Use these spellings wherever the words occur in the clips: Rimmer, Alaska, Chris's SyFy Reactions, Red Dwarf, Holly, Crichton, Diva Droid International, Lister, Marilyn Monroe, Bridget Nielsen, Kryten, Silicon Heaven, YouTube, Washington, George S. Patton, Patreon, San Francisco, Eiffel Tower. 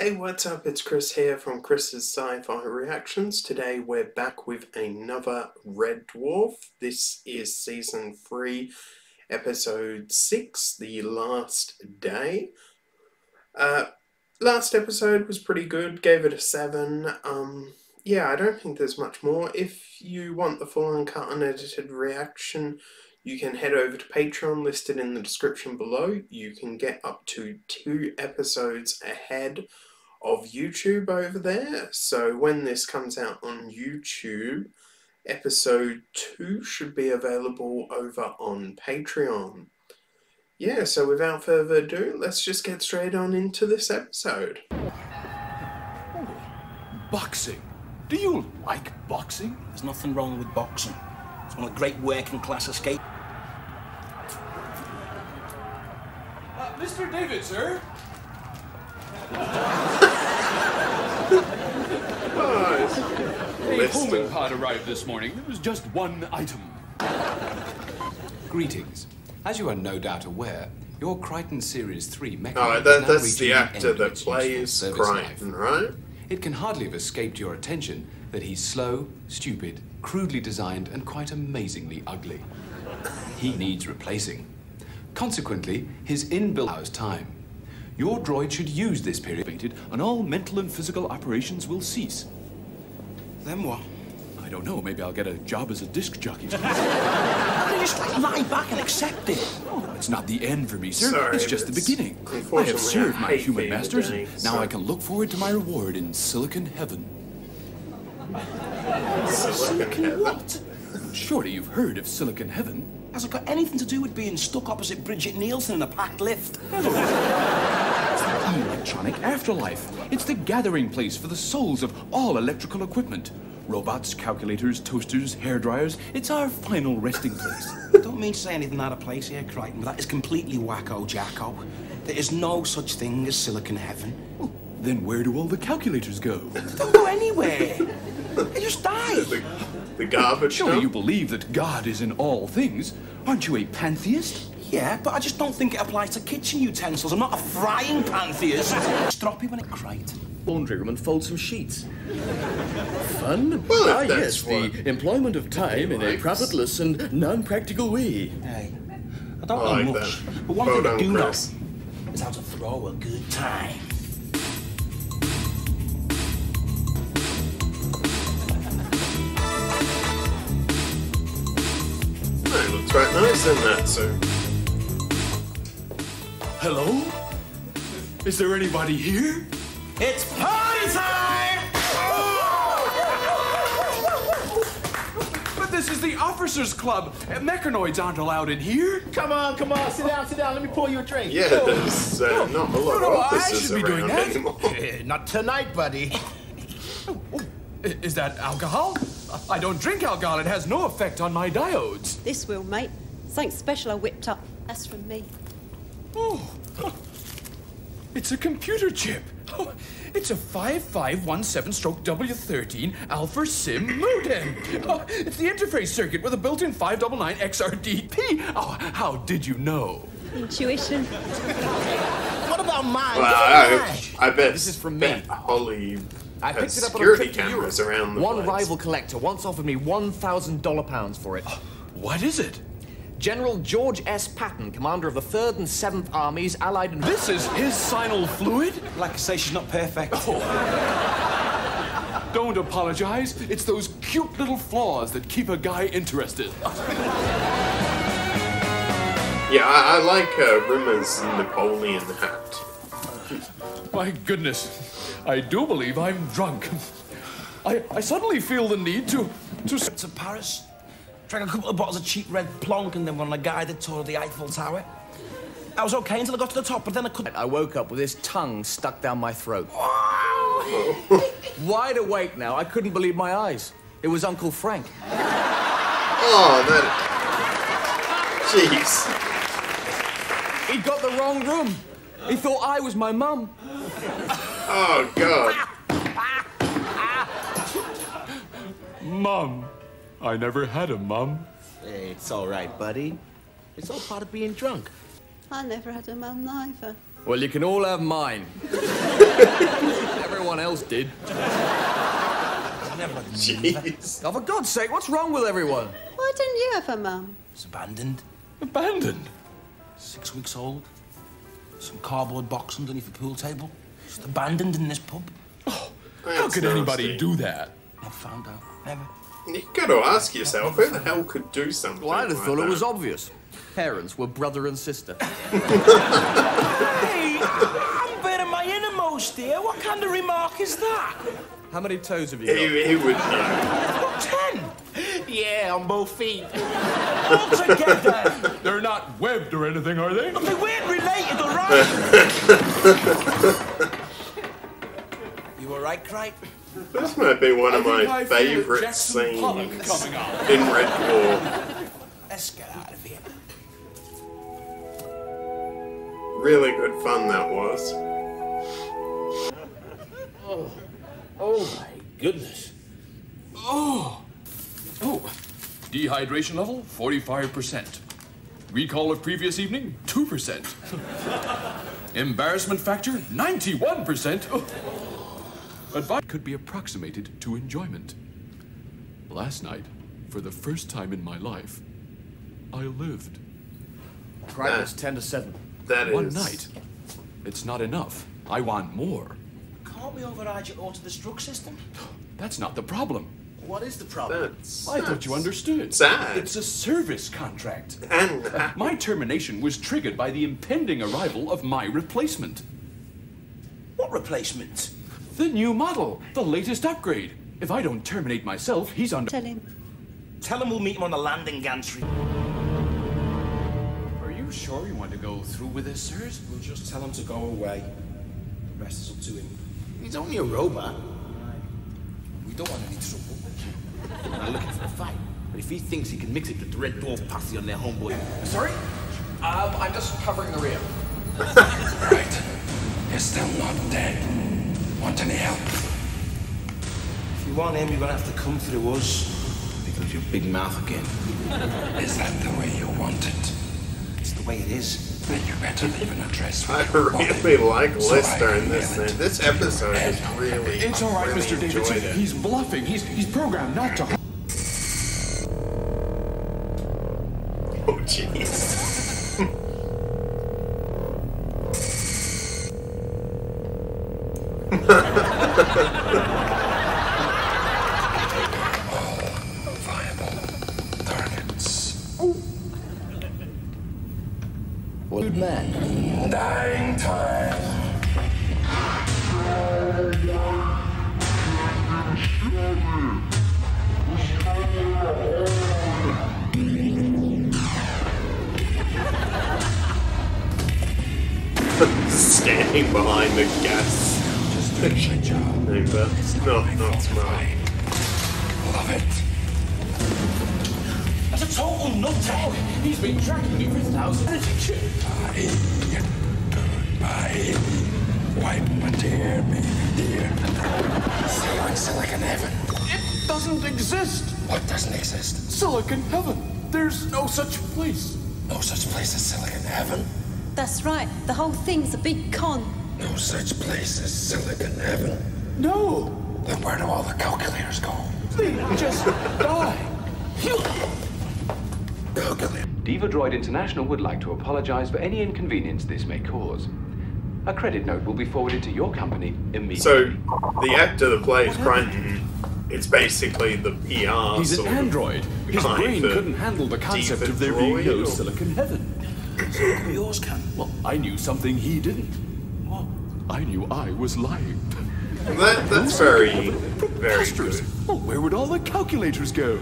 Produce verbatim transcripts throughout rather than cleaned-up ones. Hey, what's up? It's Chris here from Chris's SyFy Reactions. Today we're back with another Red Dwarf. This is Season three, Episode six, The Last Day. Uh, last episode was pretty good, gave it a seven. Um, yeah, I don't think there's much more. If you want the full uncut unedited reaction, you can head over to Patreon, listed in the description below. You can get up to two episodes ahead of YouTube over there. So when this comes out on YouTube, episode two should be available over on Patreon. Yeah, so without further ado, let's just get straight on into this episode. Oh, boxing. Do you like boxing? There's nothing wrong with boxing. It's one of the great working class escapes. Mister David, sir. A homing pod arrived this morning. There was just one item. Greetings. As you are no doubt aware, your Crichton Series three mechanism. Oh, that, that's the actor that plays Crichton, right? It can hardly have escaped your attention that he's slow, stupid, crudely designed, and quite amazingly ugly. He needs replacing. Consequently, his inbuilt hours time. Your droid should use this period, and all mental and physical operations will cease. Then what? I don't know. Maybe I'll get a job as a disc jockey. How do you just like lie back and accept it? Oh, it's not the end for me, sir. Sorry, it's just the beginning. I have served I my human masters, and now so. I can look forward to my reward in Silicon Heaven. Silicon Heaven? What? Surely you've heard of Silicon Heaven. Has it got anything to do with being stuck opposite Bridget Nielsen in a packed lift? It's the electronic afterlife. It's the gathering place for the souls of all electrical equipment. Robots, calculators, toasters, hairdryers. It's our final resting place. I don't mean to say anything out of place here, Crichton, but that is completely wacko jacko. There is no such thing as Silicon Heaven. Well, then where do all the calculators go? They don't go anywhere. They just die. The garbage. Surely you believe that God is in all things. Aren't you a pantheist? Yeah, but I just don't think it applies to kitchen utensils. I'm not a frying pantheist. Stroppy when it cried. Laundry room and fold some sheets. Fun? Well, ah, yes, the employment of time in a profitless and non-practical way. Hey, I don't I know like much, that. But one Hold thing I do Chris. know is how to throw a good time. Quite nice in that, sir. Hello? Is there anybody here? It's party time! But this is the officers' club. Mechanoids aren't allowed in here. Come on, come on, sit down, sit down. Let me pour you a drink. Yeah, oh. there's uh, not a lot of no, no, officers I should be doing that. anymore. Uh, not tonight, buddy. oh, oh. Is that alcohol? I don't drink alcohol. It has no effect on my diodes. This will, mate. Something special I whipped up. That's from me. Oh. It's a computer chip. Oh, it's a five five one seven stroke W thirteen Alpha SIM modem. Oh, it's the interface circuit with a built-in five nine nine X R D P. Oh, how did you know? Intuition. What about mine? Well, I, I bet this is from me. Holly. I picked it up on a trip to Europe. One rival collector once offered me one thousand dollar pounds for it. What is it? General George S. Patton, commander of the third and seventh Armies, Allied and... This is his signal fluid? Like I say, she's not perfect. Oh. Don't apologize. It's those cute little flaws that keep a guy interested. Yeah, I, I like uh, Rimmer's Napoleon hat. My goodness. I do believe I'm drunk. I, I suddenly feel the need to... to... to Paris, drank a couple of bottles of cheap red plonk and then went on a guided tour of the Eiffel Tower. I was okay until I got to the top, but then I couldn't... I woke up with his tongue stuck down my throat. Wide awake now, I couldn't believe my eyes. It was Uncle Frank. Oh, that... Jeez. He got the wrong room. He thought I was my mum. Oh, God. Mum. I never had a mum. It's all right, buddy. It's all part of being drunk. I never had a mum, either. Well, you can all have mine. Everyone else did. Jeez. Oh, for God's sake, what's wrong with everyone? Why didn't you have a mum? It's abandoned. Abandoned? Six weeks old. Some cardboard box underneath the pool table. Just abandoned in this pub. Oh, that's how could anybody do that? Never found out. Never. You've got to ask yourself, who the hell could do something well, I'd have like thought that? It was obvious. Parents were brother and sister. Hey, I'm burning my innermost here. What kind of remark is that? How many toes have you got? He, he would know. I've got ten. Yeah, on both feet. All together. They're not webbed or anything, are they? But they weren't related, all right? You all right, Crichton? This might be one of my favourite scenes in Red Dwarf. Let's get out of here. Really good fun that was. Oh, oh my goodness. Oh. Oh. Dehydration level, forty-five percent. Recall of previous evening, two percent. Embarrassment factor, ninety-one percent. Oh. Advice could be approximated to enjoyment. Last night, for the first time in my life, I lived. Crichton was ten to seven. That One is... One night. It's not enough. I want more. Can't we override your order-to-the-struck system? That's not the problem. What is the problem? That's, I thought you understood. Sad. It's a service contract. And my termination was triggered by the impending arrival of my replacement. What replacement? The new model, the latest upgrade. If I don't terminate myself, he's under... Tell him. Tell him we'll meet him on the landing gantry. Are you sure you want to go through with this, sirs? We'll just tell him to go away. The rest is up to him. He's only a robot. We don't want any trouble. We're not looking for a fight. But if he thinks he can mix it with the Red Dwarf posse on their homeboy... Sorry? Um, I'm just covering the rear. Right. They're still not dead. Want any help? If you want him, you're gonna have to come through us. Because your big mouth again. Is that the way you want it? It's the way it is. Then you better leave an address. I really like Lister in this thing. This episode is really. It's all right, Mister Davidson. He's bluffing. He's he's programmed not to. Oh jeez. Standing behind the gas. Just finish your job. No, not, not smart. Love it. That's a total nutsack. He's been tracking you for thousands of years. I, I, wipe my tear, me dear. Still like Silicon Heaven. It doesn't exist. What doesn't exist? Silicon Heaven. There's no such place. No such place as Silicon Heaven. That's right. The whole thing's a big con. No such place as Silicon Heaven. No. Then where do all the calculators go? They just die. Calculator. Diva Droid International would like to apologize for any inconvenience this may cause. A credit note will be forwarded to your company immediately. So, the actor that plays Kryten, it's basically the P R. He's an android. His brain couldn't handle the concept of there being no Silicon Heaven. Yours can. Well, I knew something he didn't. What? I knew I was lying. That, that's very, very good. Well, where would all the calculators go?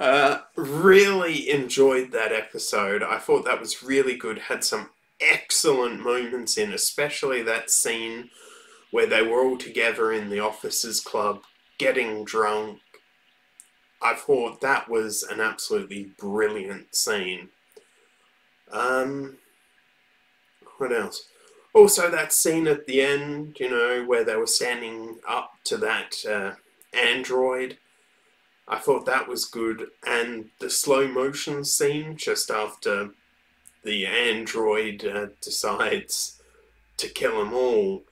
uh, really enjoyed that episode. I thought that was really good. Had some excellent moments in, especially that scene where they were all together in the officers' club, getting drunk. I thought that was an absolutely brilliant scene. Um, what else? Also that scene at the end, you know, where they were standing up to that uh, android. I thought that was good, and the slow motion scene just after the android uh, decides to kill them all.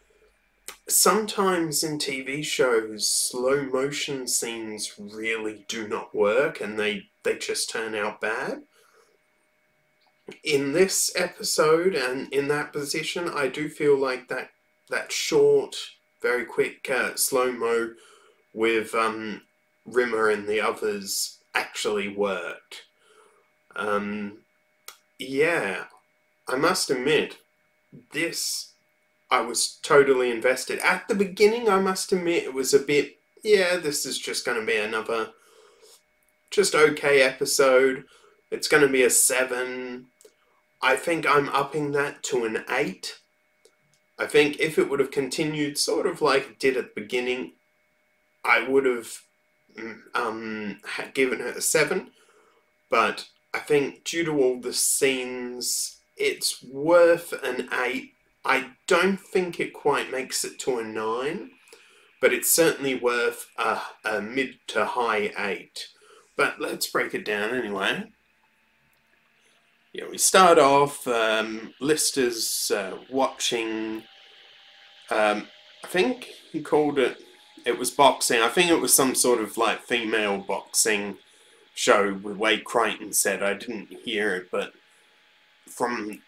Sometimes in T V shows, slow motion scenes really do not work, and they, they just turn out bad. In this episode and in that position, I do feel like that, that short, very quick uh, slow-mo with um, Rimmer and the others actually worked. Um, yeah, I must admit, this, I was totally invested. At the beginning, I must admit, it was a bit, yeah, this is just going to be another just okay episode. It's going to be a seven. I think I'm upping that to an eight. I think if it would have continued sort of like it did at the beginning, I would have um, had given it a seven. But I think due to all the scenes, it's worth an eight. I don't think it quite makes it to a nine, but it's certainly worth a, a mid to high eight. But let's break it down anyway. Yeah, we start off, um, Lister's uh, watching, um, I think he called it, it was boxing, I think it was some sort of like female boxing show with the way Crichton said, I didn't hear it, but from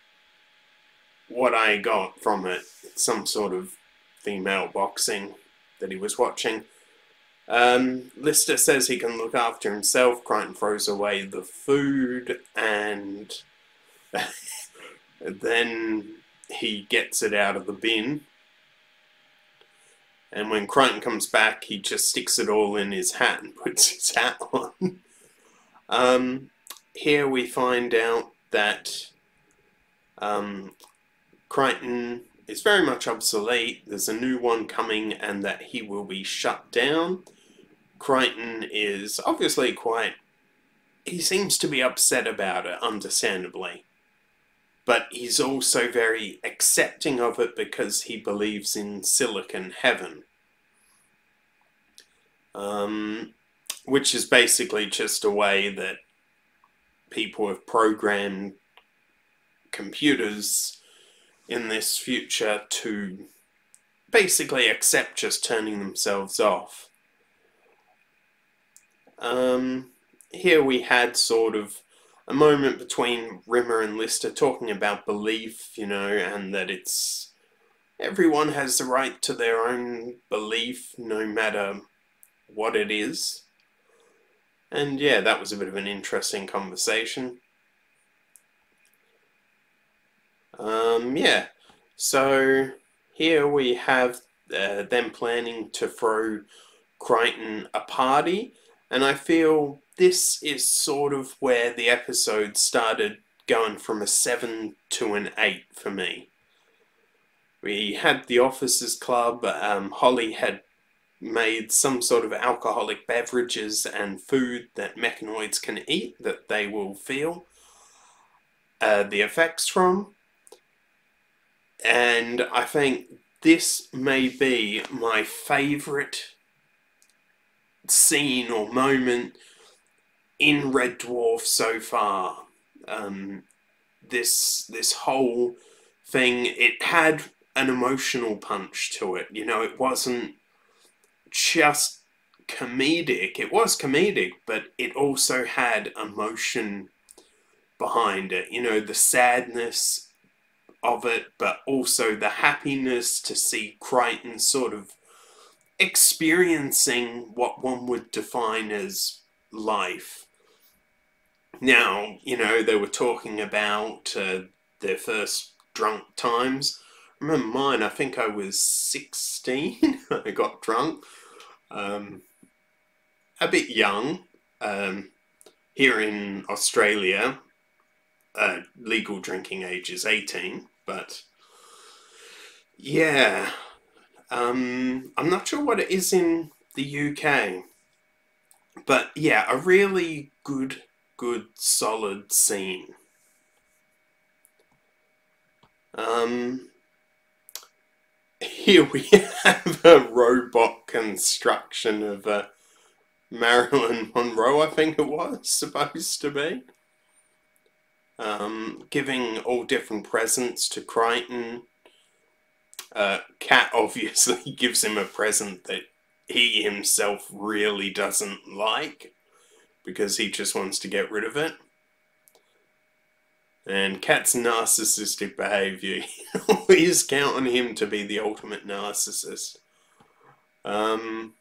what I got from it, some sort of female boxing that he was watching. Um, Lister says he can look after himself, Crichton throws away the food and... then he gets it out of the bin, and when Crichton comes back he just sticks it all in his hat and puts his hat on. um, here we find out that um, Crichton is very much obsolete, there's a new one coming and that he will be shut down. Crichton is obviously quite, he seems to be upset about it, understandably. But he's also very accepting of it because he believes in Silicon Heaven. Um, which is basically just a way that people have programmed computers in this future to basically accept just turning themselves off. Um, here we had sort of a moment between Rimmer and Lister talking about belief, you know, and that it's... everyone has the right to their own belief, no matter what it is. And yeah, that was a bit of an interesting conversation. Um, yeah, so here we have uh, them planning to throw Crichton a party, and I feel... this is sort of where the episode started going from a seven to an eight for me. We had the Officers Club, um, Holly had made some sort of alcoholic beverages and food that mechanoids can eat that they will feel uh, the effects from. And I think this may be my favourite scene or moment in Red Dwarf so far. um, this this whole thing, it had an emotional punch to it, you know, it wasn't just comedic, it was comedic, but it also had emotion behind it, you know, the sadness of it, but also the happiness to see Crichton sort of experiencing what one would define as life. Now, you know, they were talking about uh, their first drunk times. I remember mine, I think I was sixteen, I got drunk. Um, a bit young. Um, here in Australia, uh, legal drinking age is eighteen, but yeah. Um, I'm not sure what it is in the U K. But yeah, a really good, good, solid scene. Um, here we have a robot construction of a Marilyn Monroe, I think it was supposed to be, um, giving all different presents to Crichton. Uh, Kat obviously gives him a present that he himself really doesn't like, because he just wants to get rid of it. And Kat's narcissistic behaviour is counting him to be the ultimate narcissist. Um,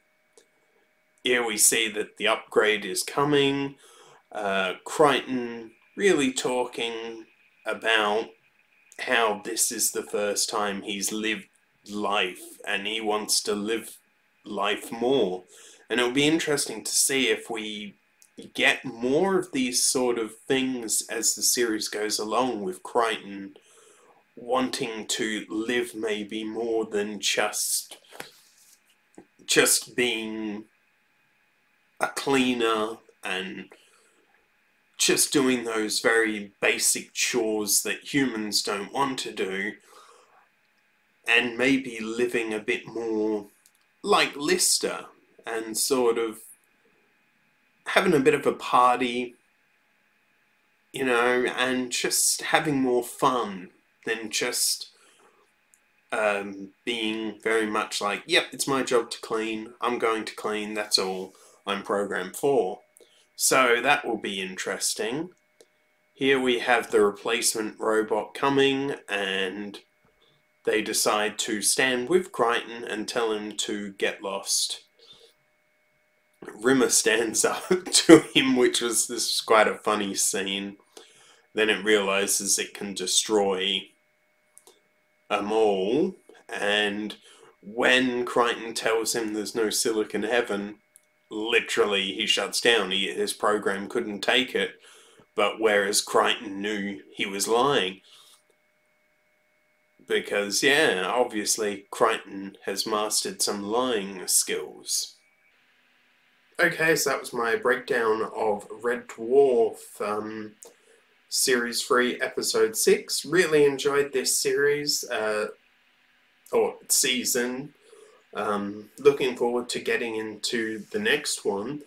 here we see that the upgrade is coming. Uh, Crichton really talking about how this is the first time he's lived life and he wants to live life more. And it'll be interesting to see if we get more of these sort of things as the series goes along, with Crichton wanting to live maybe more than just just being a cleaner and just doing those very basic chores that humans don't want to do, and maybe living a bit more like Lister and sort of having a bit of a party, you know, and just having more fun than just um, being very much like, yep, it's my job to clean, I'm going to clean, that's all I'm programmed for. So that will be interesting. Here we have the replacement robot coming, and they decide to stand with Crichton and tell him to get lost. Rimmer stands up to him, which was this was quite a funny scene. Then it realizes it can destroy a mall, and when Crichton tells him there's no Silicon Heaven, literally he shuts down. He, his program couldn't take it, but whereas Crichton knew he was lying. Because, yeah, obviously Crichton has mastered some lying skills. Okay, so that was my breakdown of Red Dwarf, um, Series three, Episode six. Really enjoyed this series, uh, or season. Um, looking forward to getting into the next one.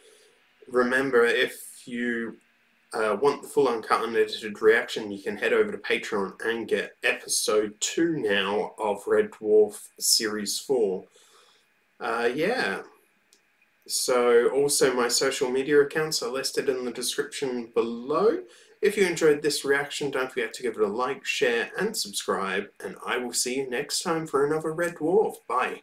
Remember, if you uh, want the full uncut unedited reaction, you can head over to Patreon and get Episode two now of Red Dwarf, Series four. Uh, yeah. So, also my social media accounts are listed in the description below. If you enjoyed this reaction, don't forget to give it a like, share, and subscribe, and I will see you next time for another Red Dwarf. Bye.